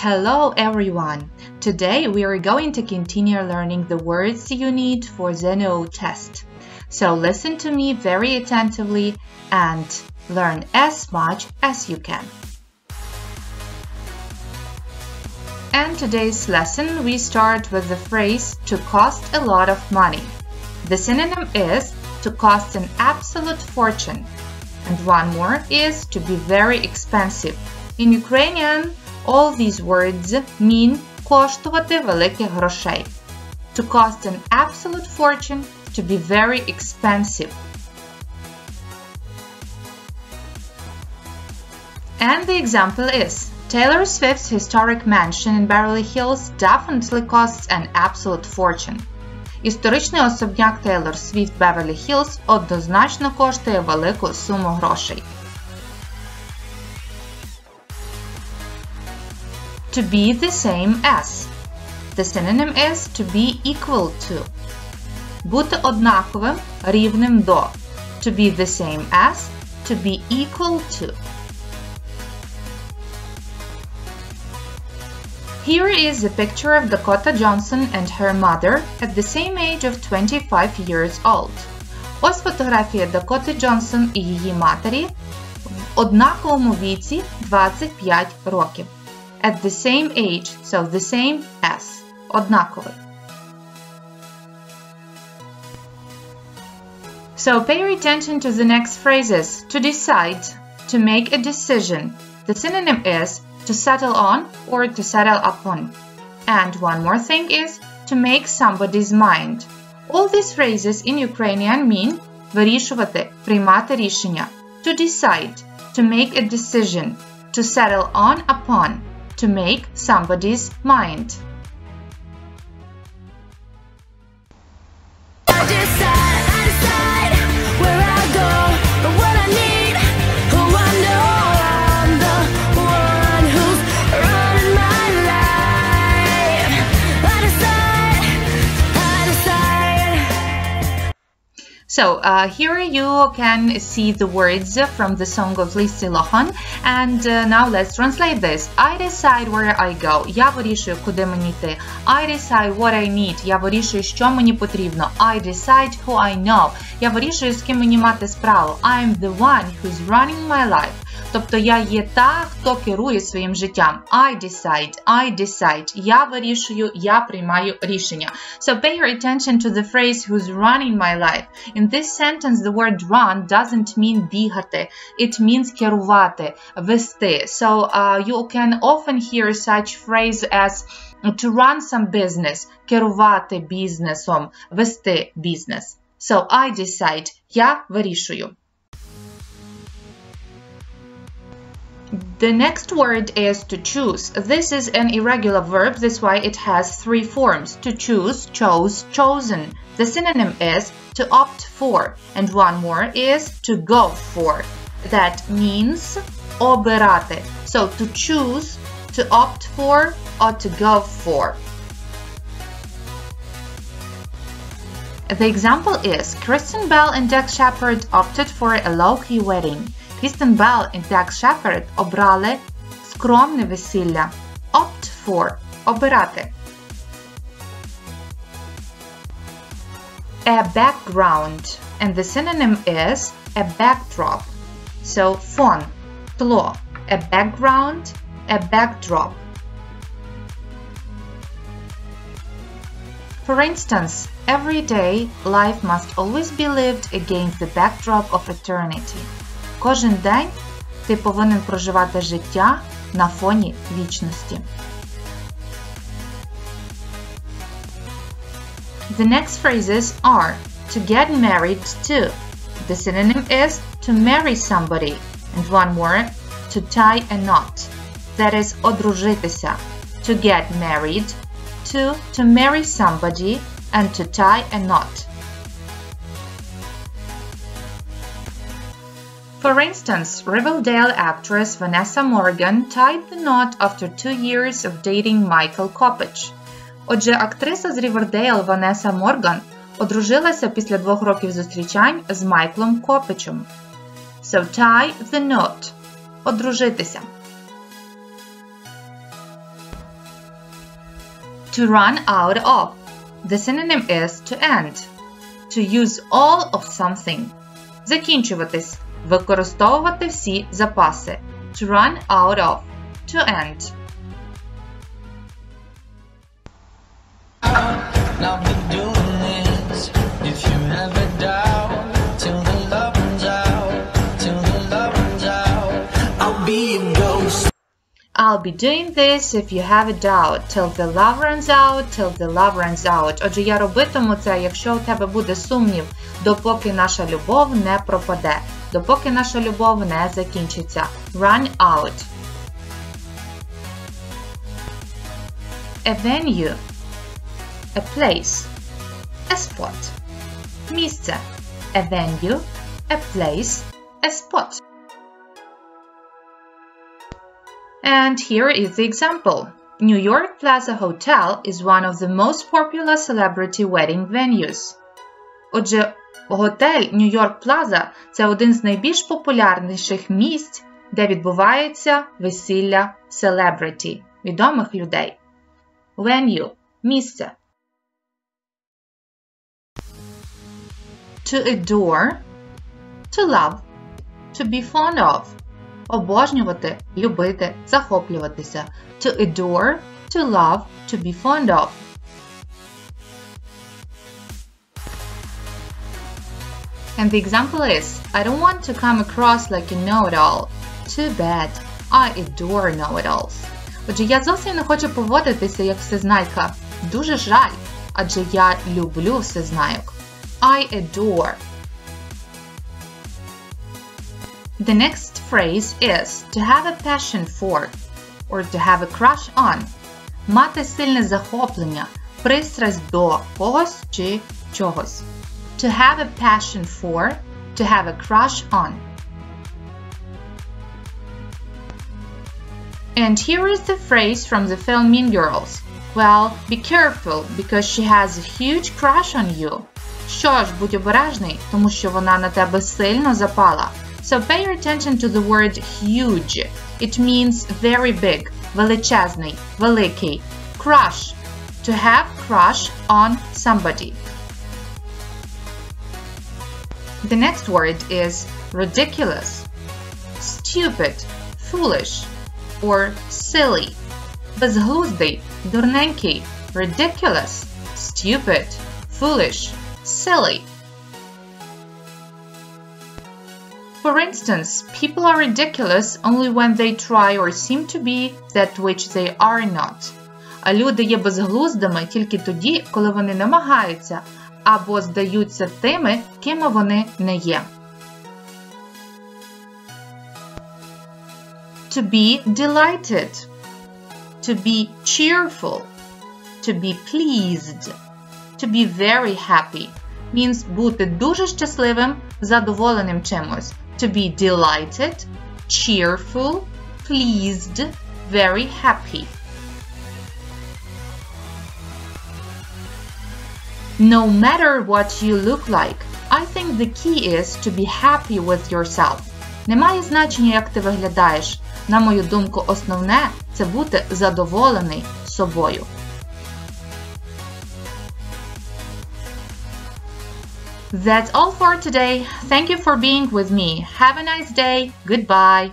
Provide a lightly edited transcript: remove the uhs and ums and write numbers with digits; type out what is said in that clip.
Hello everyone! Today we are going to continue learning the words you need for the NO test. So listen to me very attentively and learn as much as you can. And today's lesson we start with the phrase to cost a lot of money. The synonym is to cost an absolute fortune, and one more is to be very expensive. In Ukrainian, all these words mean коштувати великих грошей. To cost an absolute fortune, to be very expensive. And the example is, Taylor Swift's historic mansion in Beverly Hills definitely costs an absolute fortune. Історичний особняк Taylor Swift Beverly Hills однозначно коштує велику суму грошей. To be the same as. The synonym is to be equal to. Бути однаковим, рівним до. To be the same as, to be equal to. Here is a picture of Dakota Johnson and her mother at the same age of 25 years old. Ось фотографія Дакоти Джонсон і її матері в однаковому віці 25 років. At the same age, so the same as, однаковий. So pay attention to the next phrases. To decide, to make a decision. The synonym is to settle on or to settle upon. And one more thing is to make somebody's mind. All these phrases in Ukrainian mean вирішувати, приймати рішення. To decide, to make a decision, to settle on upon. To make somebody's mind. So here you can see the words from the song of Lissi Lohan, and now let's translate this. I decide where I go. Я вирішую, куди мені йти. I decide what I need. Я вирішую, що мені потрібно. I decide who I know. Я вирішую, з ким мені мати справу. I'm the one who's running my life. Тобто я є та, хто керує своїм життям. I decide, я вирішую, я приймаю рішення. So pay your attention to the phrase who's running my life. In this sentence the word run doesn't mean бігати. It means керувати, вести. So you can often hear such phrase as to run some business, керувати бізнесом, вести бізнес. So I decide, я вирішую. The next word is to choose. This is an irregular verb, that's why it has three forms. To choose, chose, chosen. The synonym is to opt for, and one more is to go for. That means обирати. So to choose, to opt for, or to go for. The example is Kristen Bell and Dax Shepard opted for a low-key wedding. Kristen Bell і Dax Shepard обрали скромне весілля. Opt for – обирати. A background. And the synonym is a backdrop. So фон – тло. A background – a backdrop. For instance, every day life must always be lived against the backdrop of eternity. Кожен день ти повинен проживати життя на фоні вічності. The next phrases are to get married to. The synonym is to marry somebody. And one more, to tie a knot. That is одружитися. To get married to marry somebody, and to tie a knot. For instance, Riverdale actress Vanessa Morgan tied the knot after 2 years of dating Michael Kopitch. Отже, актриса з Riverdale Ванеса Морган одружилася після 2 років зустрічань з Майклом Копичем. So tie the knot. Одружитися. To run out of. The synonym is to end. To use all of something. Закінчуватись. Використовувати всі запаси. To run out of. To end. I'll be doing this if you have a doubt, till the love runs out, till the love runs out. Отже, я робитиму це, якщо у тебе буде сумнів, допоки наша любов не пропаде, допоки наша любов не закінчиться. Run out. A venue. A place. A spot. Місце. A venue. A place. A spot. And here is the example. New York Plaza Hotel is one of the most popular celebrity wedding venues. Отже, готель New York Plaza – це один з найбільш популярніших місць, де відбувається весілля celebrity, відомих людей. Venue – місце. To adore, to love, to be fond of. Обожнювати, любити, захоплюватися. To adore, to love, to be fond of. And the example is, I don't want to come across like a know-it-all. Too bad, I adore know-it-alls. Отже, я зовсім не хочу поводитися як всезнайка. Дуже жаль, адже я люблю всезнайок. I adore. The next phrase is to have a passion for or to have a crush on. Мати сильне захоплення, пристрасть до когось чи чогось. To have a passion for, to have a crush on. And here is the phrase from the film Mean Girls. Well, be careful, because she has a huge crush on you. Що ж, будь обережний, тому що вона на тебе сильно запала. So pay your attention to the word huge. It means very big, величезний, великий. Crush. To have crush on somebody. The next word is ridiculous, stupid, foolish, or silly. Безглуздий, дурненький, ridiculous, stupid, foolish, silly. For instance, people are ridiculous only when they try or seem to be that which they are not. А люди є безглуздими тільки тоді, коли вони намагаються або здаються тими, ким вони не є. To be delighted. To be cheerful. To be pleased. To be very happy. Means бути дуже щасливим, задоволеним чимось. To be delighted, cheerful, pleased, very happy. No matter what you look like, I think the key is to be happy with yourself. Немає значення, як ти виглядаєш. На мою думку, основне – це бути задоволений собою. That's all for today. Thank you for being with me. Have a nice day. Goodbye.